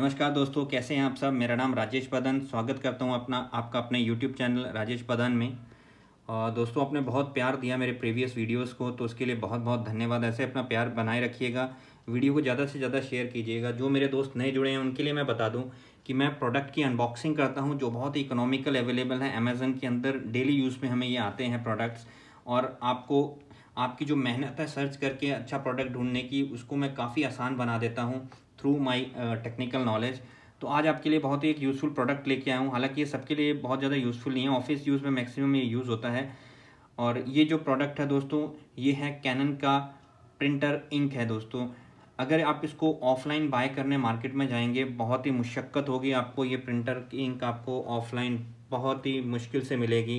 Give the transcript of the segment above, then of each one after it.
नमस्कार दोस्तों, कैसे हैं आप सब। मेरा नाम राजेश बदन, स्वागत करता हूं आपका अपने यूट्यूब चैनल राजेश बदन में। और दोस्तों, आपने बहुत प्यार दिया मेरे प्रीवियस वीडियोस को, तो उसके लिए बहुत बहुत धन्यवाद। ऐसे अपना प्यार बनाए रखिएगा, वीडियो को ज़्यादा से ज़्यादा शेयर कीजिएगा। जो मेरे दोस्त नए जुड़े हैं उनके लिए मैं बता दूँ कि मैं प्रोडक्ट की अनबॉक्सिंग करता हूँ जो बहुत ही इकोनॉमिकल अवेलेबल है अमेज़न के अंदर। डेली यूज़ में हमें ये आते हैं प्रोडक्ट्स, और आपको आपकी जो मेहनत है सर्च करके अच्छा प्रोडक्ट ढूंढने की, उसको मैं काफ़ी आसान बना देता हूँ थ्रू माय टेक्निकल नॉलेज। तो आज आपके लिए बहुत ही एक यूज़फुल प्रोडक्ट लेके आया हूँ। हालांकि ये सबके लिए बहुत ज़्यादा यूज़फुल नहीं है, ऑफिस यूज़ में मैक्सिमम ये यूज़ होता है। और ये जो प्रोडक्ट है दोस्तों, ये है कैनन का प्रिंटर इंक है दोस्तों। अगर आप इसको ऑफ़लाइन बाय करने मार्केट में जाएंगे, बहुत ही मुशक्क़त होगी आपको। ये प्रिंटर की इंक आपको ऑफ़लाइन बहुत ही मुश्किल से मिलेगी।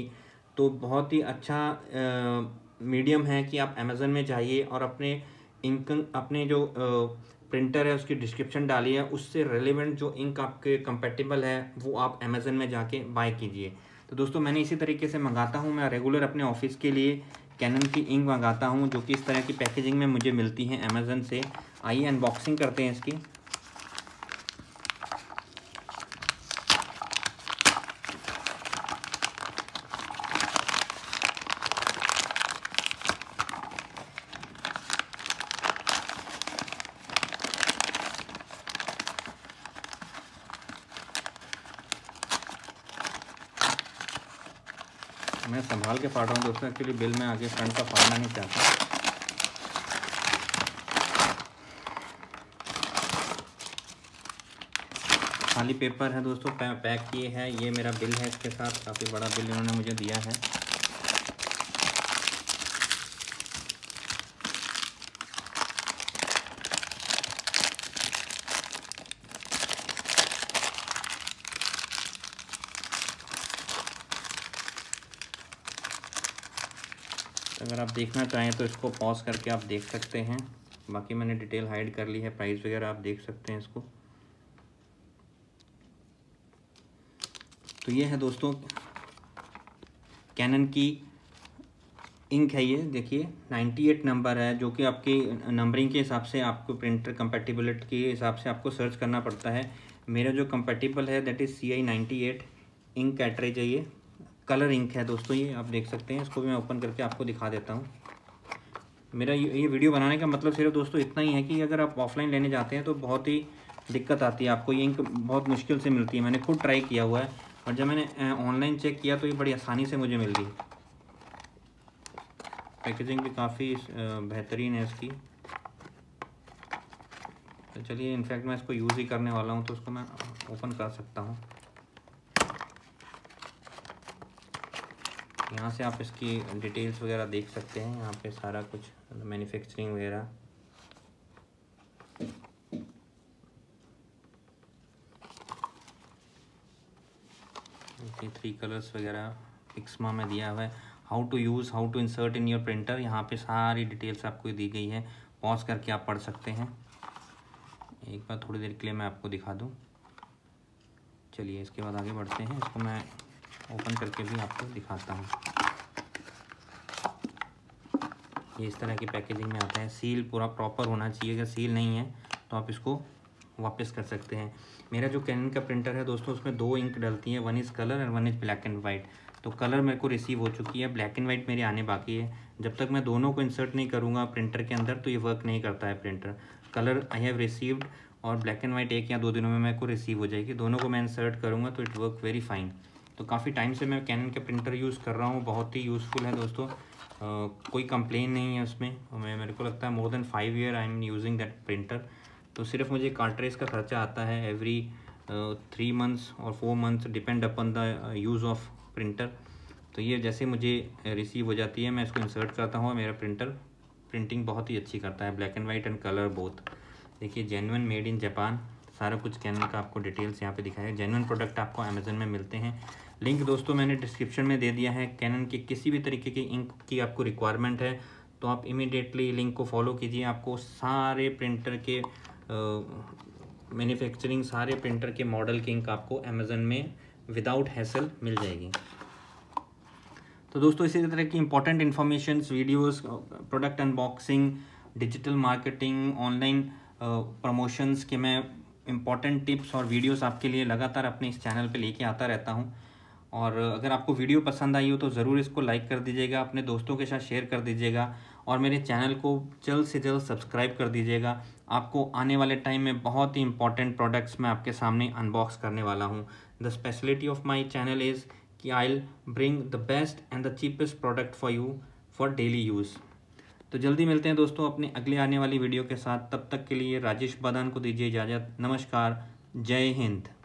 तो बहुत ही अच्छा मीडियम है कि आप अमेज़न में जाइए और अपने जो प्रिंटर है उसकी डिस्क्रिप्शन डालिए, उससे रिलेवेंट जो इंक आपके कंपेटेबल है वो आप अमेज़न में जाके बाय कीजिए। तो दोस्तों, मैंने इसी तरीके से मंगाता हूँ। मैं रेगुलर अपने ऑफिस के लिए कैनन की इंक मंगाता हूँ जो कि इस तरह की पैकेजिंग में मुझे मिलती है अमेज़न से। आइए अनबॉक्सिंग करते हैं इसकी। मैं संभाल के फाड़ रहा हूँ दोस्तों, एक्चुअली बिल में आगे फ्रंट का फाड़ना नहीं चाहता। खाली पेपर है दोस्तों, पैक किए हैं। ये मेरा बिल है, इसके साथ काफ़ी बड़ा बिल इन्होंने मुझे दिया है। अगर आप देखना चाहें तो इसको पॉज करके आप देख सकते हैं। बाकी मैंने डिटेल हाइड कर ली है, प्राइस वगैरह आप देख सकते हैं इसको। तो ये है दोस्तों कैनन की इंक है। ये देखिए 98 नंबर है, जो कि आपकी नंबरिंग के हिसाब से आपको प्रिंटर कंपेटिबिलिटी के हिसाब से आपको सर्च करना पड़ता है। मेरा जो कंपेटिबल है that is CL-98 ink cartridge है। ये कलर इंक है दोस्तों, ये आप देख सकते हैं। इसको भी मैं ओपन करके आपको दिखा देता हूँ। मेरा ये वीडियो बनाने का मतलब सिर्फ दोस्तों इतना ही है कि अगर आप ऑफलाइन लेने जाते हैं तो बहुत ही दिक्कत आती है आपको। ये इंक बहुत मुश्किल से मिलती है, मैंने खुद ट्राई किया हुआ है। और जब मैंने ऑनलाइन चेक किया तो ये बड़ी आसानी से मुझे मिल गई। पैकेजिंग भी काफ़ी बेहतरीन है इसकी। तो चलिए, इनफैक्ट मैं इसको यूज़ ही करने वाला हूँ, तो उसको मैं ओपन कर सकता हूँ। यहाँ से आप इसकी डिटेल्स वगैरह देख सकते हैं। यहाँ पे सारा कुछ मैन्युफैक्चरिंग वगैरह। ये 3 कलर्स वगैरह पिक्समा में दिया हुआ है। How to use, how to insert in your printer, यहाँ पे सारी डिटेल्स आपको दी गई है। पॉज करके आप पढ़ सकते हैं। एक बार थोड़ी देर के लिए मैं आपको दिखा दूँ। चलिए, इसके बाद आगे बढ़ते हैं। इसको मैं ओपन करके भी आपको दिखाता हूँ। ये इस तरह की पैकेजिंग में आता है। सील पूरा प्रॉपर होना चाहिए, अगर सील नहीं है तो आप इसको वापस कर सकते हैं। मेरा जो कैनन का प्रिंटर है दोस्तों, उसमें 2 इंक डलती है, 1 इज़ कलर और 1 इज़ ब्लैक एंड वाइट। तो कलर मेरे को रिसीव हो चुकी है, ब्लैक एंड वाइट मेरी आने बाकी है। जब तक मैं दोनों को इंसर्ट नहीं करूँगा प्रिंटर के अंदर तो ये वर्क नहीं करता है printer. Colour I have received और ब्लैक एंड वाइट 1 या 2 दिनों में मेरे को रिसीव हो जाएगी। दोनों को मैं इंसर्ट करूँगा तो इट वर्क वेरी फाइन। तो काफ़ी टाइम से मैं कैनन के प्रिंटर यूज़ कर रहा हूँ, बहुत ही यूज़फुल है दोस्तों। कोई कंप्लेन नहीं है उसमें। मेरे को लगता है more than 5 year I am using that printer. तो सिर्फ मुझे कार्ट्रेज का खर्चा आता है एवरी 3 मंथ्स और 4 months, depend upon the use of printer. तो ये जैसे मुझे रिसीव हो जाती है मैं इसको इंसर्ट करता हूँ। मेरा प्रिंटर प्रिंटिंग बहुत ही अच्छी करता है, black and white and colour both. देखिए, जेन्युइन मेड इन जापान, सारा कुछ कैनन का आपको डिटेल्स यहाँ पे दिखाया है। जेन्युइन प्रोडक्ट आपको अमेज़न में मिलते हैं। लिंक दोस्तों मैंने डिस्क्रिप्शन में दे दिया है। कैनन के किसी भी तरीके की इंक की आपको रिक्वायरमेंट है तो आप इमीडिएटली लिंक को फॉलो कीजिए। आपको सारे प्रिंटर के मैन्युफैक्चरिंग, सारे प्रिंटर के मॉडल की इंक आपको अमेज़न में विदाउट हैसल मिल जाएगी। तो दोस्तों, इसी तरह की important information, videos, product unboxing, digital marketing, online promotions के मैं इंपॉर्टेंट टिप्स और वीडियोस आपके लिए लगातार अपने इस चैनल पे लेके आता रहता हूं। और अगर आपको वीडियो पसंद आई हो तो ज़रूर इसको लाइक कर दीजिएगा, अपने दोस्तों के साथ शेयर कर दीजिएगा और मेरे चैनल को जल्द से जल्द सब्सक्राइब कर दीजिएगा। आपको आने वाले टाइम में बहुत ही इंपॉर्टेंट प्रोडक्ट्स मैं आपके सामने अनबॉक्स करने वाला हूँ। The speciality of my channel is कि I bring the best and the cheapest product for you for daily use. तो जल्दी मिलते हैं दोस्तों अपने अगले आने वाली वीडियो के साथ। तब तक के लिए राजेश बदान को दीजिए इजाज़त। नमस्कार, जय हिंद।